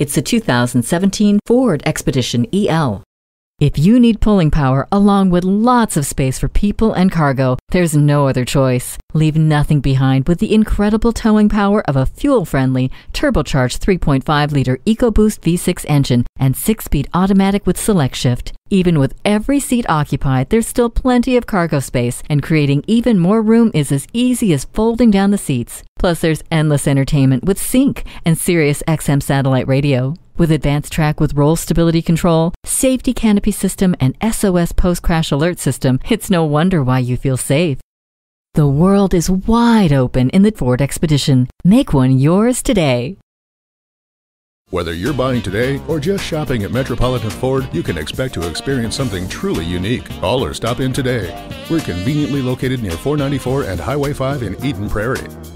It's the 2017 Ford Expedition EL. If you need pulling power along with lots of space for people and cargo, there's no other choice. Leave nothing behind with the incredible towing power of a fuel-friendly, turbocharged 3.5-liter EcoBoost V6 engine and 6-speed automatic with select shift. Even with every seat occupied, there's still plenty of cargo space, and creating even more room is as easy as folding down the seats. Plus, there's endless entertainment with Sync and Sirius XM satellite radio. With advanced track with roll stability control, safety canopy system, and SOS post-crash alert system, it's no wonder why you feel safe. The world is wide open in the Ford Expedition. Make one yours today. Whether you're buying today or just shopping at Metropolitan Ford, you can expect to experience something truly unique. Call or stop in today. We're conveniently located near 494 and Highway 5 in Eden Prairie.